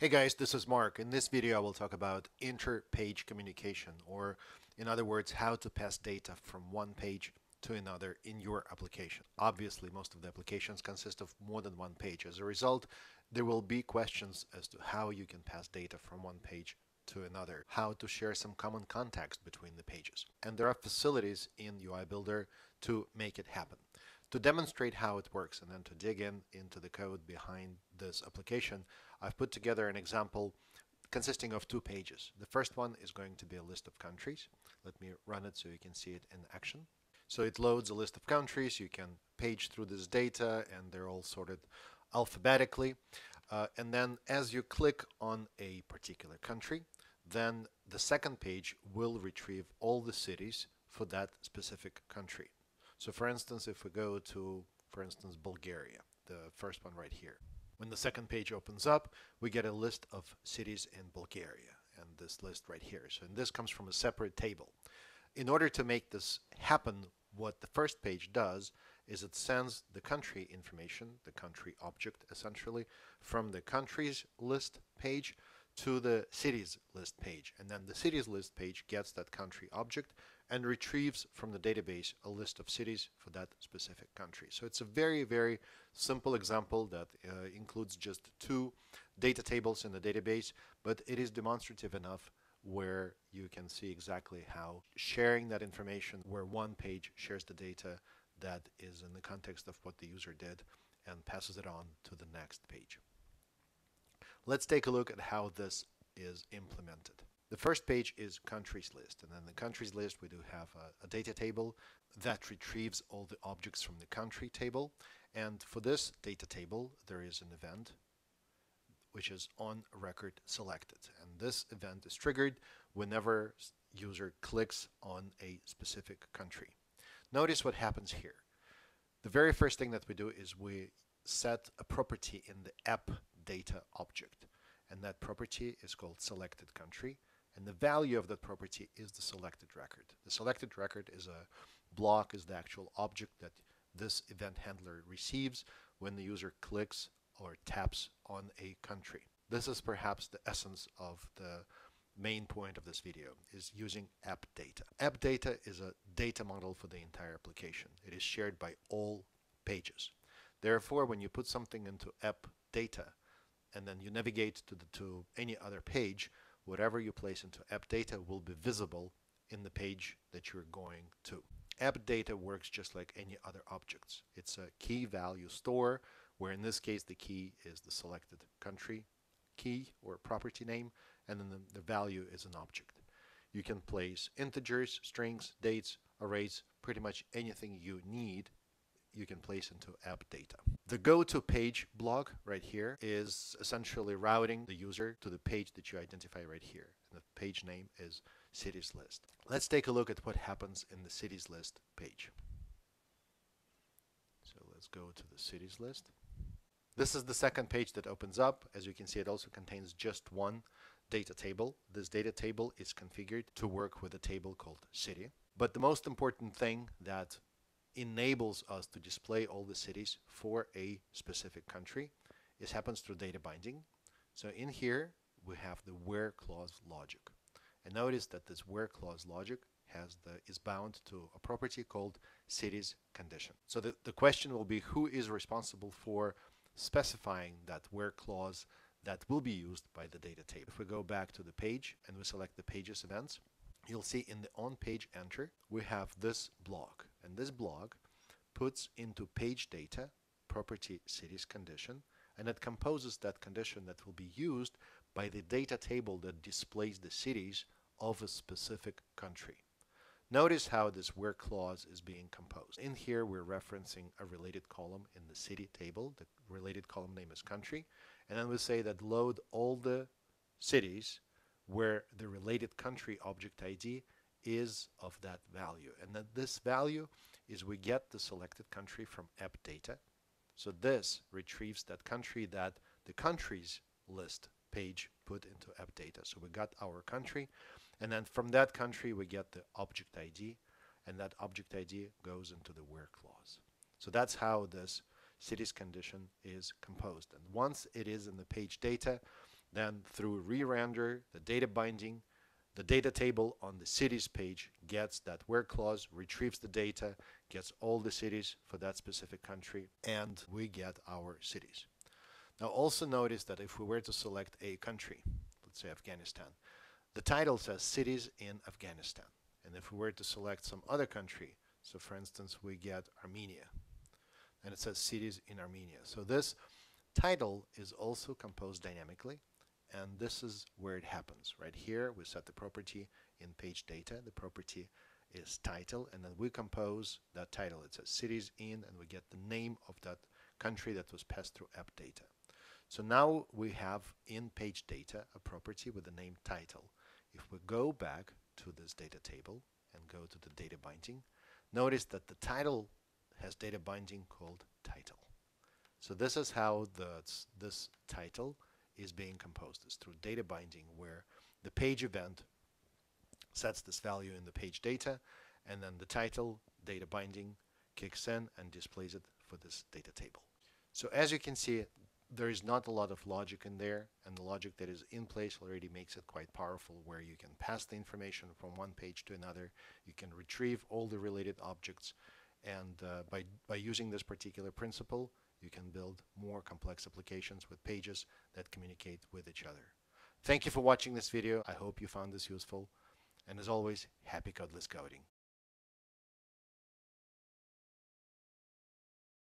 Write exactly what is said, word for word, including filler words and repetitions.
Hey guys, this is Mark. In this video, I will talk about inter-page communication, or in other words, how to pass data from one page to another in your application. Obviously, most of the applications consist of more than one page. As a result, there will be questions as to how you can pass data from one page to another, how to share some common context between the pages. And there are facilities in U I Builder to make it happen. To demonstrate how it works and then to dig in into the code behind this application, I've put together an example consisting of two pages. The first one is going to be a list of countries. Let me run it so you can see it in action. So it loads a list of countries. You can page through this data and they're all sorted alphabetically. Uh, and then as you click on a particular country, then the second page will retrieve all the cities for that specific country. So for instance, if we go to, for instance, Bulgaria, the first one right here, when the second page opens up, we get a list of cities in Bulgaria, and this list right here. So and this comes from a separate table. In order to make this happen, what the first page does is it sends the country information, the country object essentially, from the countries list page to the cities list page. And then the cities list page gets that country object and retrieves from the database a list of cities for that specific country. So it's a very, very simple example that uh, includes just two data tables in the database, but it is demonstrative enough where you can see exactly how sharing that information, where one page shares the data that is in the context of what the user did and passes it on to the next page. Let's take a look at how this is implemented. The first page is countries list, and then the countries list we do have a, a data table that retrieves all the objects from the country table, and for this data table there is an event which is on record selected, and this event is triggered whenever user clicks on a specific country. Notice what happens here. The very first thing that we do is we set a property in the app data object, and that property is called selected country. And the value of that property is the selected record. The selected record is a block, is the actual object that this event handler receives when the user clicks or taps on a country. This is perhaps the essence of the main point of this video, is using app data. App data is a data model for the entire application. It is shared by all pages. Therefore, when you put something into app data and then you navigate to, the, to any other page, whatever you place into app data will be visible in the page that you're going to. App data works just like any other objects. It's a key value store, where in this case the key is the selected country key or property name, and then the, the value is an object. You can place integers, strings, dates, arrays, pretty much anything you need you can place into app data. The go to page block right here is essentially routing the user to the page that you identify right here. And the page name is cities list. Let's take a look at what happens in the cities list page. So let's go to the cities list. This is the second page that opens up. As you can see, it also contains just one data table. This data table is configured to work with a table called city. But the most important thing that enables us to display all the cities for a specific country. It happens through data binding. So in here we have the where clause logic. And notice that this where clause logic has the is bound to a property called cities condition. So the, the question will be, who is responsible for specifying that where clause that will be used by the data table? If we go back to the page and we select the pages events, you'll see in the on page enter we have this block. And this block puts into page data property cities condition, and it composes that condition that will be used by the data table that displays the cities of a specific country. Notice how this where clause is being composed. In here we're referencing a related column in the city table. The related column name is country, and then we say that load all the cities where the related country object I D is of that value, and that this value is we get the selected country from app data. So this retrieves that country that the countries list page put into app data. So we got our country, and then from that country we get the object I D, and that object I D goes into the where clause. So that's how this cities condition is composed, and once it is in the page data, Then through re-render, the data binding, the data table on the cities page gets that where clause, retrieves the data, gets all the cities for that specific country, and we get our cities. Now also notice that if we were to select a country, let's say Afghanistan, the title says cities in Afghanistan. And if we were to select some other country, so for instance we get Armenia, and it says cities in Armenia. So this title is also composed dynamically, and this is where it happens. Right here we set the property in page data. The property is title, and then we compose that title. It says cities in, and we get the name of that country that was passed through app data. So now we have in page data a property with the name title. If we go back to this data table and go to the data binding, notice that the title has data binding called title. So this is how the, this title is being composed. It's through data binding, where the page event sets this value in the page data, and then the title data binding kicks in and displays it for this data table. So as you can see, there is not a lot of logic in there, and the logic that is in place already makes it quite powerful, where you can pass the information from one page to another, you can retrieve all the related objects, and uh, by, by using this particular principle, you can build more complex applications with pages that communicate with each other. Thank you for watching this video. I hope you found this useful, and as always, happy codeless coding.